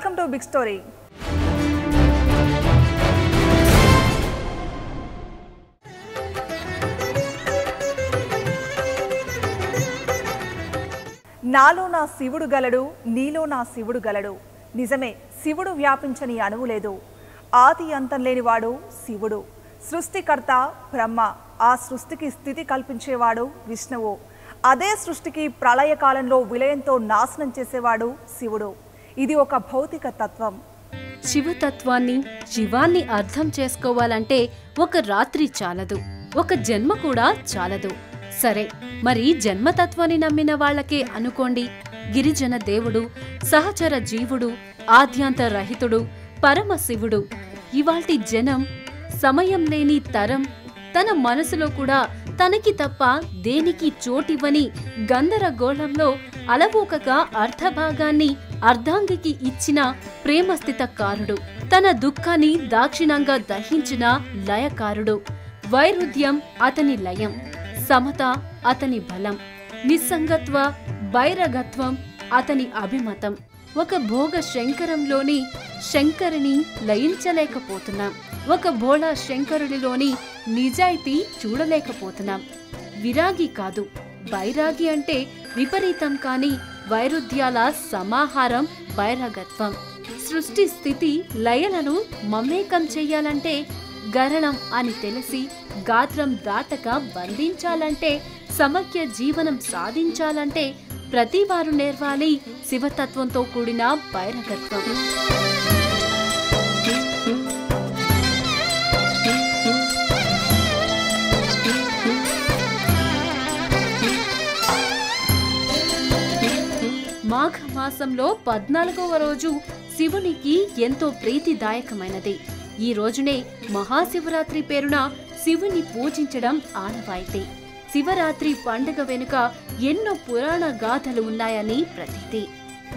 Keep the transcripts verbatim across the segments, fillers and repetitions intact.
Welcome to Big Story. నాలో నా శివుడు గలడు, నీలో నా శివుడు గలడు. నిజమే, శివుడు వ్యాపించని అణువు లేదు. ఆది అంతం లేనివాడు శివుడు, సృష్టికర్త బ్రహ్మ. ఆ సృష్టికి స్థితి కల్పించేవాడు విష్ణువు. అదే సృష్టికి ప్రళయకాలంలో విలయంతో నాశనం చేసేవాడు శివుడు. ఇది ఒక భౌతిక తత్వం. శివతత్వాన్ని, శివాన్ని అర్థం చేసుకోవాలంటే ఒక రాత్రి చాలదు, ఒక జన్మ కూడా చాలదు. సరే, మరి జన్మతత్వాన్ని నమ్మిన వాళ్ళకే అనుకోండి, గిరిజన దేవుడు, సహచర జీవుడు, ఆద్యాంత రహితుడు, పరమశివుడు. ఇవాల్టి జనం, సమయం లేని తరం తన మనసులో కూడా తనకి తప్ప దేనికి చోటివ్వని గందరగోళంలో అలవోకగా అర్ధభాగాన్ని అర్ధాంగికి ఇచ్చిన ప్రేమస్థితకారుడు, తన దుఃఖాన్ని దాక్షిణంగా దహించిన లయకారుడు. వైరుధ్యం అతని లయం, సమత అతని బలం, నిస్సంగత్వ బైరగత్వం అతని అభిమతం. ఒక భోగ శంకరంలోని శంకరుని లయించలేకపోతున్నాం, ఒక భోళా శంకరుడిలోని నిజాయితీ చూడలేకపోతున్నాం. విరాగి కాదు, బైరాగి అంటే విపరీతం కాని వైరుధ్యాల సమాహారం బైరగత్వం. సృష్టి స్థితి లయలను మమేకం చెయ్యాలంటే గరణం అని తెలిసి గాత్రం దాటక బంధించాలంటే, సమఖ్య జీవనం సాధించాలంటే ప్రతివారు నేర్వాలి శివతత్వంతో కూడిన బైరగత్వం. మాఘమాసంలో పద్నాలుగవ రోజు శివునికి ఎంతో ప్రీతిదాయకమైనది. ఈ రోజునే మహాశివరాత్రి పేరున శివుని పూజించడం ఆనవాయితీ. శివరాత్రి పండుగ వెనుక ఎన్నో పురాణ గాథలు ఉన్నాయని ప్రతీతి.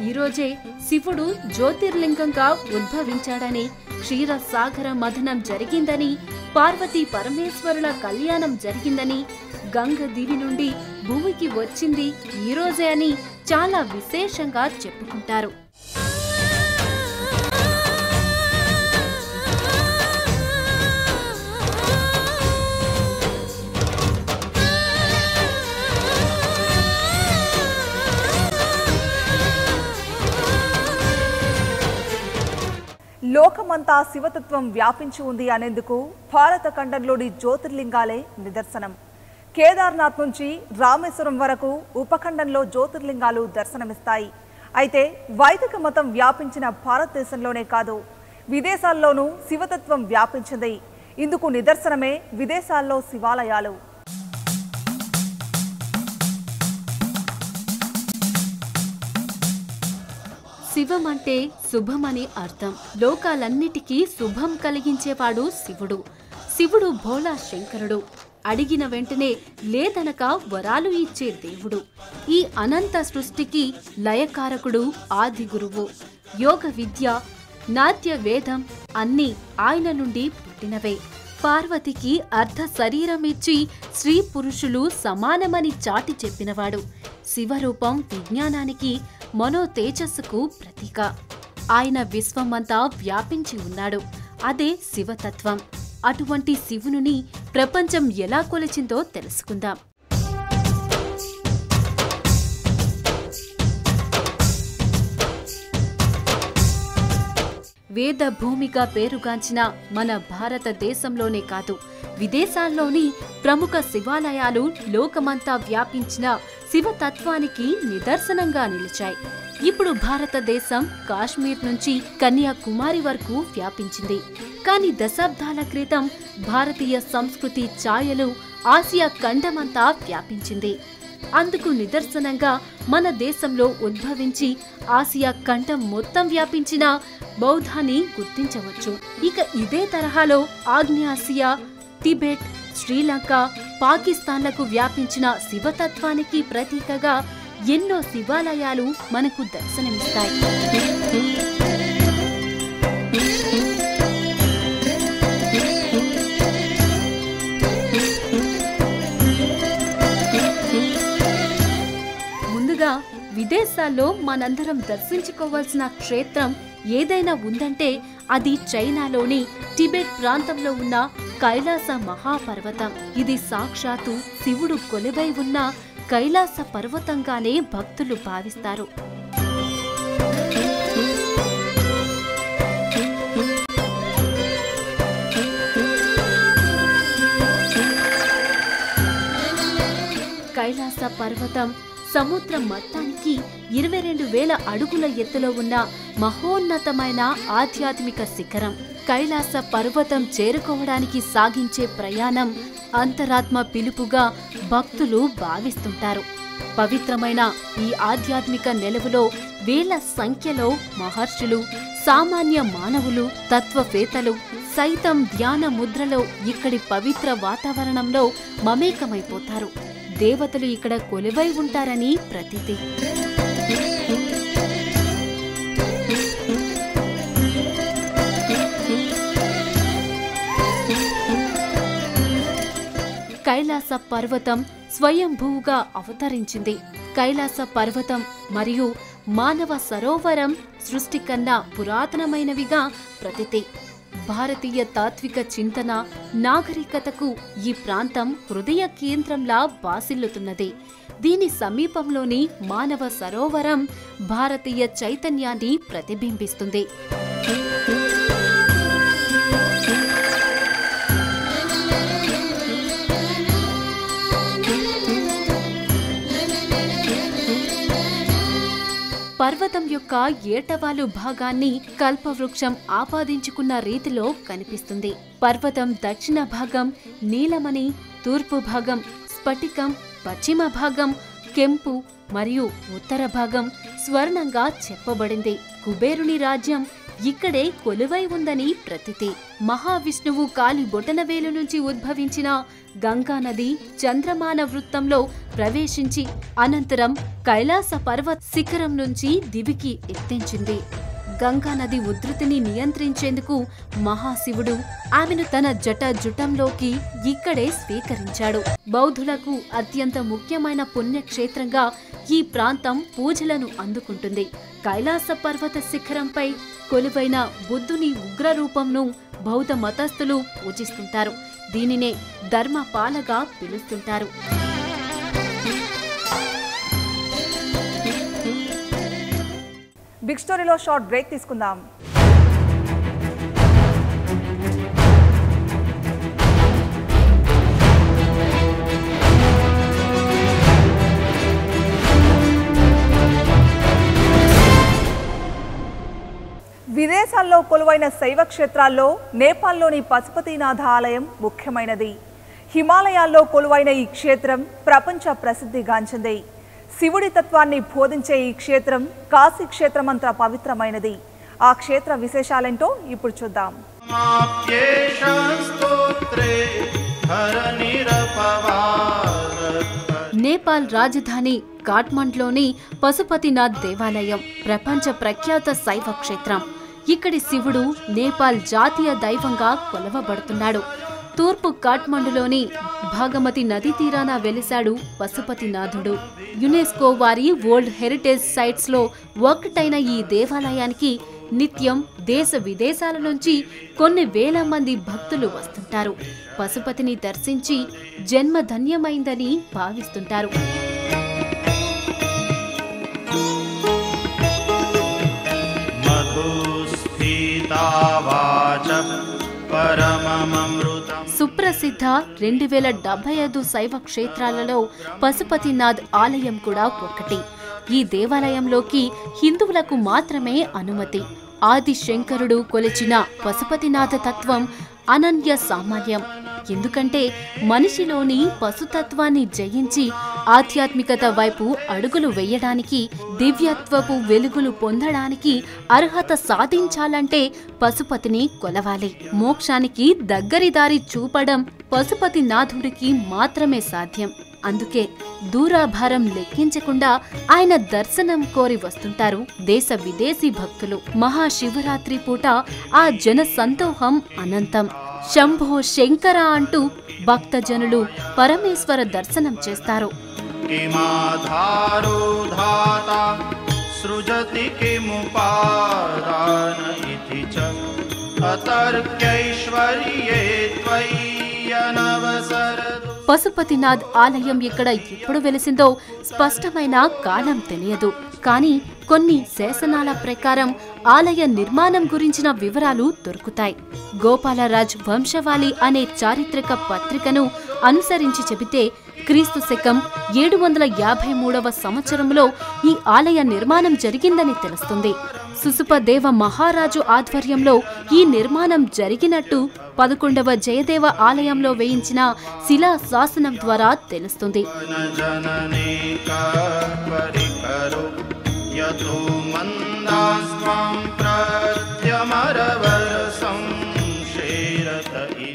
ఈరోజే శివుడు జ్యోతిర్లింగంగా ఉద్భవించాడని, క్షీరసాగర మథనం జరిగిందని, పార్వతీ పరమేశ్వరుల కళ్యాణం జరిగిందని, గంగ దివి నుండి భూమికి వచ్చింది ఈరోజే అని చాలా విశేషంగా చెప్పుకుంటారు. లోకమంతా శివతత్వం వ్యాపించి ఉంది అనేందుకు భారత ఖండంలోని జ్యోతిర్లింగాలే నిదర్శనం. కేదార్నాథ్ నుంచి రామేశ్వరం వరకు ఉపఖండంలో జ్యోతిర్లింగాలు దర్శనమిస్తాయి. అయితే వైదిక మతం వ్యాపించిన భారతదేశంలోనే కాదు, విదేశాల్లోనూ శివతత్వం వ్యాపించింది. ఇందుకు నిదర్శనమే విదేశాల్లో శివాలయాలు. శివం అంటే శుభమని అర్థం. లోకాలన్నిటికీ శుభం కలిగించేవాడు శివుడు. శివుడు భోళా శంకరుడు, అడిగిన వెంటనే లేదనక వరాలు ఇచ్చే దేవుడు. ఈ అనంత సృష్టికి లయకారకుడు ఆది గురువు. యోగ విద్య, నాట్య వేదం అన్నీ ఆయన నుండి పుట్టినవే. పార్వతికి అర్ధ శరీరం ఇచ్చి స్త్రీ పురుషులు సమానమని చాటి చెప్పినవాడు. శివరూపం విజ్ఞానానికి, మనో తేజస్సుకు ప్రతీక. ఆయన విశ్వమంతా వ్యాపించి ఉన్నాడు. అదే శివతత్వం. అటువంటి శివుని ప్రపంచం ఎలా కొలిచిందో తెలుసుకుందాం. వేద భూమిగా పేరుగాంచిన మన భారతదేశంలోనే కాదు, విదేశాల్లోని ప్రముఖ శివాలయాలు లోకమంతా వ్యాపించిన శివతత్వానికి నిదర్శనంగా నిలిచాయి. ఇప్పుడు భారతదేశం కాశ్మీర్ నుంచి కన్యాకుమారి వరకు వ్యాపించింది. కానీ దశాబ్దాల క్రితం భారతీయ సంస్కృతి ఛాయలు ఆసియా ఖండమంతా వ్యాపించింది. అందుకు నిదర్శనంగా మన దేశంలో ఉద్భవించి ఆసియా ఖండం మొత్తం వ్యాపించిన బౌద్ధాన్ని గుర్తించవచ్చు. ఇక ఇదే తరహాలో ఆగ్నేయాసియా, టిబెట్, శ్రీలంక, పాకిస్తాన్లకు వ్యాపించిన శివతత్వానికి ప్రతీకగా ఎన్నో శివాలయాలు మనకు దర్శనమిస్తాయి. ముందుగా విదేశాల్లో మనందరం దర్శించుకోవాల్సిన క్షేత్రం ఏదైనా ఉందంటే అది చైనాలోని టిబెట్ ప్రాంతంలో ఉన్న కైలాస మహాపర్వతం. ఇది సాక్షాత్తు శివుడు కొలువై ఉన్న కైలాస పర్వతంగానే భక్తులు భావిస్తారు. కైలాస పర్వతం సముద్ర మట్టానికి ఇరవై రెండు వేల అడుగుల ఎత్తులో ఉన్న మహోన్నతమైన ఆధ్యాత్మిక శిఖరం. కైలాస పర్వతం చేరుకోవడానికి సాగించే ప్రయాణం అంతరాత్మ పిలుపుగా భక్తులు భావిస్తుంటారు. పవిత్రమైన ఈ ఆధ్యాత్మిక నెలవులో వేల సంఖ్యలో మహర్షులు, సామాన్య మానవులు, తత్వవేత్తలు సైతం ధ్యాన ముద్రలో ఇక్కడి పవిత్ర వాతావరణంలో మమేకమైపోతారు. దేవతలు ఇక్కడ కొలువై ఉంటారని ప్రతీతి. కైలాస పర్వతం స్వయంభూగా అవతరించింది. కైలాస పర్వతం మరియు మానవ సరోవరం సృష్టి కన్నా పురాతనమైనవిగా ప్రతీతి. భారతీయ తాత్విక చింతన, నాగరికతకు ఈ ప్రాంతం హృదయ కేంద్రంలా బాసిల్లుతున్నది. దీని సమీపంలోని మానవ సరోవరం భారతీయ చైతన్యాన్ని ప్రతిబింబిస్తుంది. పర్వతం యొక్క ఏటవాలు భాగాన్ని కల్పవృక్షం ఆపాదించుకున్న రీతిలో కనిపిస్తుంది. పర్వతం దక్షిణ భాగం నీలమణి, తూర్పు భాగం స్ఫటికం, పశ్చిమ భాగం కెంపు మరియు ఉత్తర భాగం స్వర్ణంగా చెప్పబడింది. కుబేరుని రాజ్యం ఇక్కడే కొలువై ఉందని ప్రతీతి. మహావిష్ణువు కాలి బొటనవేలు నుంచి ఉద్భవించిన గంగానది చంద్రమాన వృత్తంలో ప్రవేశించి అనంతరం కైలాస పర్వత శిఖరం నుంచి దివికి ఎత్తించింది. గంగానది ఉధృతిని నియంత్రించేందుకు మహాశివుడు ఆమెను తన జట జుటంలోకి ఇక్కడే స్వీకరించాడు. బౌద్ధులకు అత్యంత ముఖ్యమైన పుణ్యక్షేత్రంగా ఈ ప్రాంతం పూజలను అందుకుంటుంది. కైలాస పర్వత శిఖరంపై కొలువైన బుద్ధుని ఉగ్రరూపంను బౌద్ధ మతస్థులు పూజిస్తుంటారు. దీనినే ధర్మపాలగా పిలుస్తుంటారు. బిగ్ స్టోరీలో షార్ట్ బ్రేక్ తీసుకుందాం. విదేశాల్లో కొలువైన శైవ క్షేత్రాల్లో నేపాల్లోని పశుపతినాథ ఆలయం ముఖ్యమైనది. హిమాలయాల్లో కొలువైన ఈ క్షేత్రం ప్రపంచ ప్రసిద్ధిగాంచింది. శివుడి తత్వాన్ని బోధించే ఈ క్షేత్రం కాశీ క్షేత్రమంత పవిత్రమైనది. ఆ క్షేత్ర విశేషాలేంటో ఇప్పుడు చూద్దాం. నేపాల్ రాజధాని కాఠ్మండ్లోని పశుపతినాథ్ దేవాలయం ప్రపంచ ప్రఖ్యాత శైవ క్షేత్రం. ఇక్కడి శివుడు నేపాల్ జాతీయ దైవంగా కొలవబడుతున్నాడు. తూర్పు కాఠ్మండులోని భాగమతి నదీ తీరాన వెలిశాడు పశుపతినాథుడు. యునెస్కో వారి వరల్డ్ హెరిటేజ్ సైట్స్లో ఒకటైన ఈ దేవాలయానికి నిత్యం దేశ విదేశాల నుంచి కొన్ని వేల మంది భక్తులు వస్తుంటారు. పశుపతిని దర్శించి జన్మధన్యమైందని భావిస్తుంటారు. సుప్రసిద్ధ రెండు వేల డెబ్బై ఐదు శైవ క్షేత్రాలలో పశుపతినాథ్ ఆలయం కూడా ఒకటి. ఈ దేవాలయంలోకి హిందువులకు మాత్రమే అనుమతి. ఆది శంకరుడు కొలిచిన పశుపతినాథ తత్వం అనన్య సామాన్యం. ఎందుకంటే మనిషిలోని పశుతత్వాన్ని జయించి ఆధ్యాత్మికత వైపు అడుగులు వేయడానికి, దివ్యత్వపు వెలుగులు పొందడానికి అర్హత సాధించాలంటే పశుపతిని కొలవాలి. మోక్షానికి దగ్గరిదారి చూపడం పశుపతినాథుడికి మాత్రమే సాధ్యం. అందుకే దూరాభారం లెక్కించకుండా ఆయన దర్శనం కోరి వస్తుంటారు దేశ విదేశీ భక్తులు. మహాశివరాత్రి పూట ఆ జన సంతోహం అనంతం. శంభో శంకర అంటూ భక్తజనులు పరమేశ్వర దర్శనం చేస్తారు. सृजति किमुपादान इति च अतर्क्यैश्वर्ये त्वयि अनवसरतु। పశుపతినాథ్ ఆలయం ఇక్కడ ఎప్పుడు వెలిసిందో స్పష్టమైన కాలం తెలియదు, కానీ కొన్ని శాసనాల ప్రకారం ఆలయ నిర్మాణం గురించిన వివరాలు దొరుకుతాయి. గోపాలరాజ్ వంశవాళి అనే చారిత్రక పత్రికను అనుసరించి చెబితే క్రీస్తు శకం ఏడు వందల యాభై మూడవ సంవత్సరంలో ఈ ఆలయ నిర్మాణం జరిగిందని తెలుస్తుంది. సుసుపదేవ మహారాజు ఆధ్వర్యంలో ఈ నిర్మాణం జరిగినట్టు పదకొండవ జయదేవ ఆలయంలో వేయించిన శిలా శాసనం ద్వారా తెలుస్తుంది.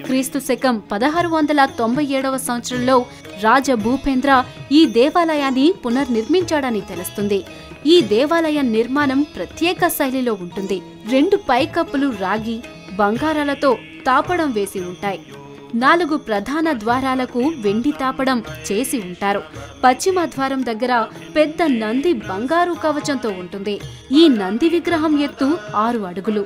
క్రీస్తు శకం పదహారు వందల తొంభై ఏడవ సంవత్సరంలో రాజ భూపేంద్ర ఈ దేవాలయాన్ని పునర్నిర్మించాడని తెలుస్తుంది. ఈ దేవాలయ నిర్మాణం ప్రత్యేక శైలిలో ఉంటుంది. రెండు పైకప్పులు రాగి బంగారాలతో తాపడం వేసి ఉంటాయి. నాలుగు ప్రధాన ద్వారాలకు వెండి తాపడం చేసి ఉంటారు. పశ్చిమ ద్వారం దగ్గర పెద్ద నంది బంగారు కవచంతో ఉంటుంది. ఈ నంది విగ్రహం ఎత్తు ఆరు అడుగులు.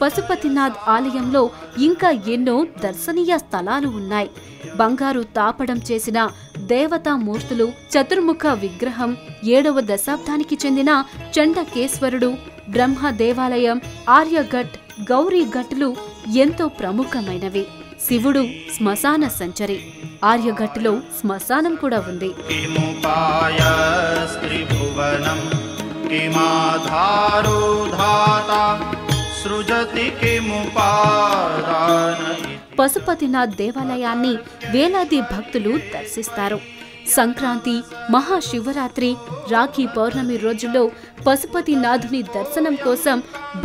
పశుపతినాథ్ ఆలయంలో ఇంకా ఎన్నో దర్శనీయ స్థలాలు ఉన్నాయి. బంగారు తాపడం చేసిన దేవతామూర్తులు, చతుర్ముఖ విగ్రహం, ఏడవ దశాబ్దానికి చెందిన చండకేశ్వరుడు, బ్రహ్మ దేవాలయం, ఆర్యఘట్, గౌరీ ఘట్లు ఎంతో ప్రముఖమైనవి. శివుడు శ్మశాన సంచరి. ఆర్యఘట్లో శ్మశానం కూడా ఉంది. పశుపతినాథ్ దేవాలయాన్ని వేలాది భక్తులు దర్శిస్తారు. సంక్రాంతి, మహాశివరాత్రి, రాఖీ పౌర్ణమి రోజుల్లో పశుపతినాథుని దర్శనం కోసం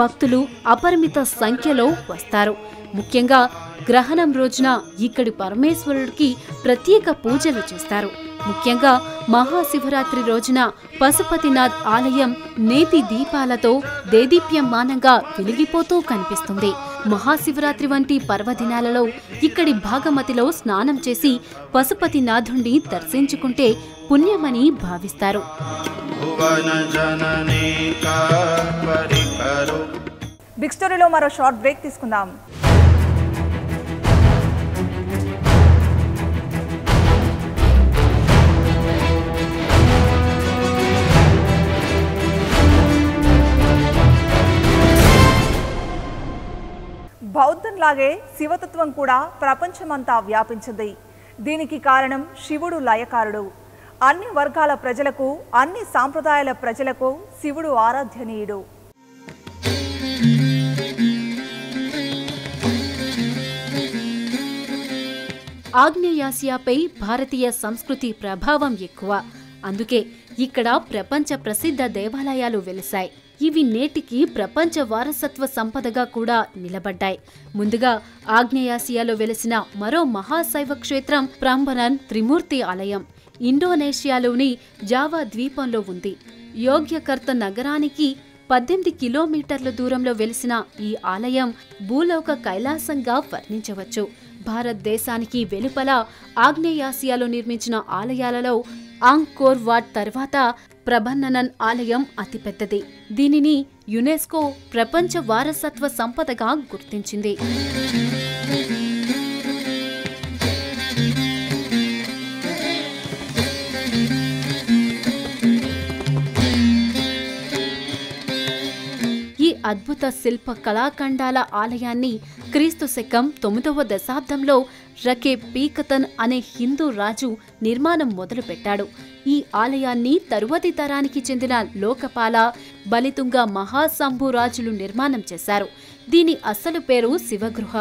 భక్తులు అపరిమిత సంఖ్యలో వస్తారు. ముఖ్యంగా గ్రహణం రోజున ఇక్కడి పరమేశ్వరుడికి ప్రత్యేక పూజలు చేస్తారు. ముఖ్యంగా మహాశివరాత్రి రోజున పశుపతినాథ్ ఆలయం నేతి దీపాలతో దేదీప్యమానంగా వెలిగిపోతూ కనిపిస్తుంది. మహాశివరాత్రి వంటి పర్వదినాలలో ఇక్కడి భాగమతిలో స్నానం చేసి పశుపతినాథుణ్ణి దర్శించుకుంటే పుణ్యమని భావిస్తారు. బిగ్ స్టోరీలో మరో షార్ట్ బ్రేక్ తీసుకుందాం. బౌద్ధంలాగే శివతత్వం కూడా ప్రపంచమంతా వ్యాపించింది. దీనికి కారణం శివుడు లయకారుడు. అన్ని వర్గాల ప్రజలకు, అన్ని సాంప్రదాయాల ప్రజలకు శివుడు ఆరాధ్యనీయుడు. ఆగ్నేయాసియాపై భారతీయ సంస్కృతి ప్రభావం ఎక్కువ. అందుకే ఇక్కడ ప్రపంచ ప్రసిద్ధ దేవాలయాలు వెలిశాయి. ఇవి నేటికి ప్రపంచ వారసత్వ సంపదగా కూడా నిలబడ్డాయి. ముందుగా ఆగ్నేయాసియాలో వెలిసిన మరో మహాశైవ క్షేత్రం ప్రాంబణన్ త్రిమూర్తి ఆలయం ఇండోనేషియాలోని జావా ద్వీపంలో ఉంది. యోగ్యకర్త నగరానికి పద్దెనిమిది కిలోమీటర్ల దూరంలో వెలిసిన ఈ ఆలయం భూలోక కైలాసంగా వర్ణించవచ్చు. భారతదేశానికి వెలుపల ఆగ్నేయాసియాలో నిర్మించిన ఆలయాలలో ఆంగ్కోర్ వాట్ తర్వాత ప్రభన్ననన్ ఆలయం అతిపెద్దది. దీనిని యునెస్కో ప్రపంచ వారసత్వ సంపదగా గుర్తించింది. ఈ అద్భుత శిల్ప కళాఖండాల ఆలయాన్ని క్రీస్తు శకం తొమ్మిదవ దశాబ్దంలో రకేబ్ పీకతన్ అనే హిందూ రాజు నిర్మాణం మొదలుపెట్టాడు. ఈ ఆలయాన్ని తరువాతి తరానికి చెందిన లోకపాల, బలితుంగ మహాశంభు రాజులు నిర్మాణం చేశారు. దీని అసలు పేరు శివగృహ,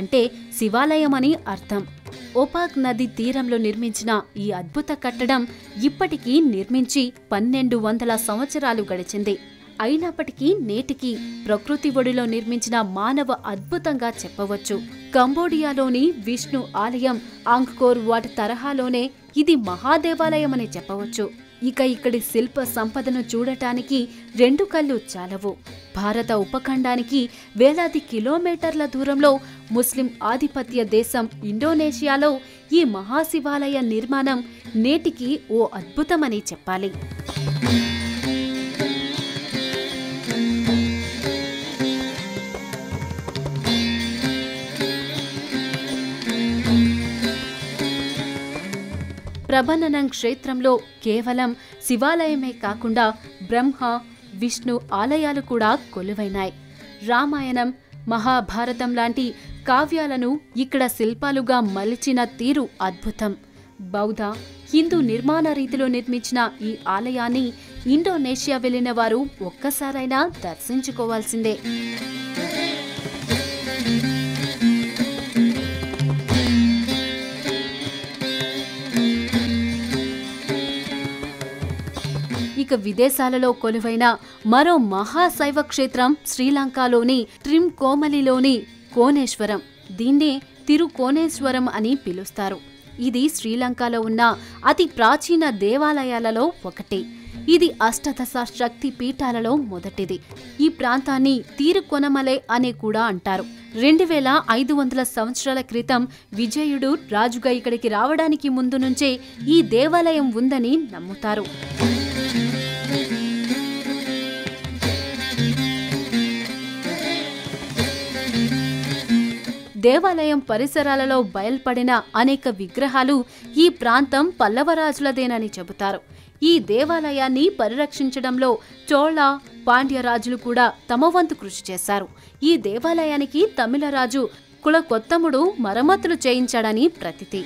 అంటే శివాలయం అని అర్థం. ఓపాక్ నది తీరంలో నిర్మించిన ఈ అద్భుత కట్టడం ఇప్పటికీ నిర్మించి పన్నెండు వందల సంవత్సరాలు గడిచింది. అయినప్పటికీ నేటికి ప్రకృతి ఒడిలో నిర్మించిన మానవ అద్భుతంగా చెప్పవచ్చు. కంబోడియాలోని విష్ణు ఆలయం ఆంగ్కోర్ వాట్ తరహాలోనే ఇది మహాదేవాలయమని చెప్పవచ్చు. ఇక ఇక్కడి శిల్ప సంపదను చూడటానికి రెండు కళ్ళు చాలవు. భారత ఉపఖండానికి వేలాది కిలోమీటర్ల దూరంలో ముస్లిం ఆధిపత్య దేశం ఇండోనేషియాలో ఈ మహాశివాలయ నిర్మాణం నేటికి ఓ అద్భుతమని చెప్పాలి. ప్రబననం క్షేత్రంలో కేవలం శివాలయమే కాకుండా బ్రహ్మ విష్ణు ఆలయాలు కూడా కొలువైనాయి. రామాయణం మహాభారతం లాంటి కావ్యాలను ఇక్కడ శిల్పాలుగా మలిచిన తీరు అద్భుతం. బౌద్ధ హిందూ నిర్మాణ రీతిలో నిర్మించిన ఈ ఆలయాన్ని ఇండోనేషియా వెళ్ళిన వారు ఒక్కసారైనా దర్శించుకోవాల్సిందే. ఇక విదేశాలలో కొలువైన మరో మహాశైవ క్షేత్రం శ్రీలంకలోని ట్రిమ్ కోమలిలోని కోనేశ్వరం. దీన్నే తిరుకోనేశ్వరం అని పిలుస్తారు. ఇది శ్రీలంకలో ఉన్న అతి ప్రాచీన దేవాలయాలలో ఒకటి. ఇది అష్టదశ శక్తి పీఠాలలో మొదటిది. ఈ ప్రాంతాన్ని తిరుకొనమలై అని కూడా అంటారు. రెండు వేల ఐదు వందల సంవత్సరాల క్రితం విజయుడు రాజుగా ఇక్కడికి రావడానికి ముందు నుంచే ఈ దేవాలయం ఉందని నమ్ముతారు. దేవాలయం పరిసరాలలో బయల్పడిన అనేక విగ్రహాలు ఈ ప్రాంతం పల్లవరాజులదేనని చెబుతారు. ఈ దేవాలయాన్ని పరిరక్షించడంలో చోళ పాండ్యరాజులు కూడా తమ వంతు కృషి చేశారు. ఈ దేవాలయానికి తమిళరాజు కులకొత్తముడు మరమ్మతులు చేయించాడని ప్రతీతి.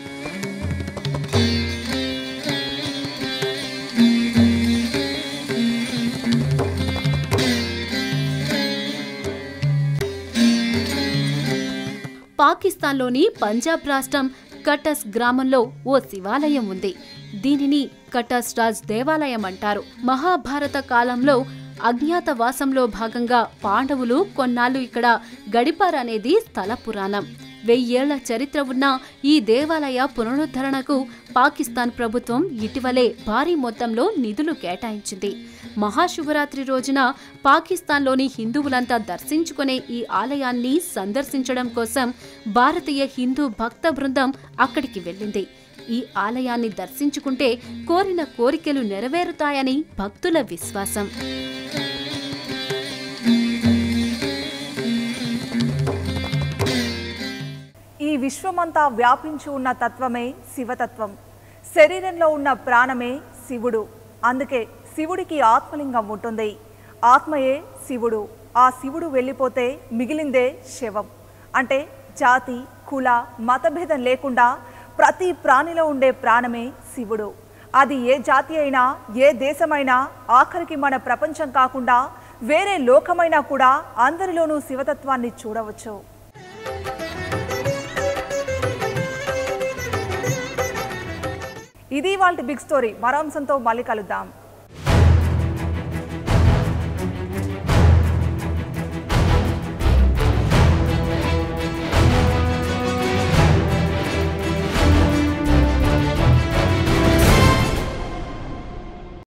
పాకిస్తాన్లోని పంజాబ్ రాష్ట్రం కటస్ గ్రామంలో ఓ శివాలయం ఉంది. దీనిని కటస్ రాజ్ దేవాలయం అంటారు. మహాభారత కాలంలో అజ్ఞాతవాసంలో భాగంగా పాండవులు కొన్నాళ్ళు ఇక్కడ గడిపారనేది స్థల పురాణం. వెయ్యేళ్ల చరిత్ర ఉన్న ఈ దేవాలయ పునరుద్ధరణకు పాకిస్తాన్ ప్రభుత్వం ఇటీవలే భారీ మొత్తంలో నిధులు కేటాయించింది. మహాశివరాత్రి రోజున పాకిస్తాన్లోని హిందువులంతా దర్శించుకునే ఈ ఆలయాన్ని సందర్శించడం కోసం భారతీయ హిందూ భక్త బృందం అక్కడికి వెళ్ళింది. ఈ ఆలయాన్ని దర్శించుకుంటే కోరిన కోరికలు నెరవేరుతాయని భక్తుల విశ్వాసం. ఈ విశ్వమంతా వ్యాపించి ఉన్న తత్వమే శివతత్వం. శరీరంలో ఉన్న ప్రాణమే శివుడు. అందుకే శివుడికి ఆత్మలింగం ఉంటుంది. ఆత్మయే శివుడు. ఆ శివుడు వెళ్ళిపోతే మిగిలిందే శవం. అంటే జాతి కుల మతభేదం లేకుండా ప్రతి ప్రాణిలో ఉండే ప్రాణమే శివుడు. అది ఏ జాతి అయినా ఏ దేశమైనా, ఆఖరికి మన ప్రపంచం కాకుండా వేరే లోకమైనా కూడా అందరిలోనూ శివతత్వాన్ని చూడవచ్చు. ఇది వాళ్ళ బిగ్ స్టోరీ. మరో అంశంతో మళ్ళీ కలుద్దాం.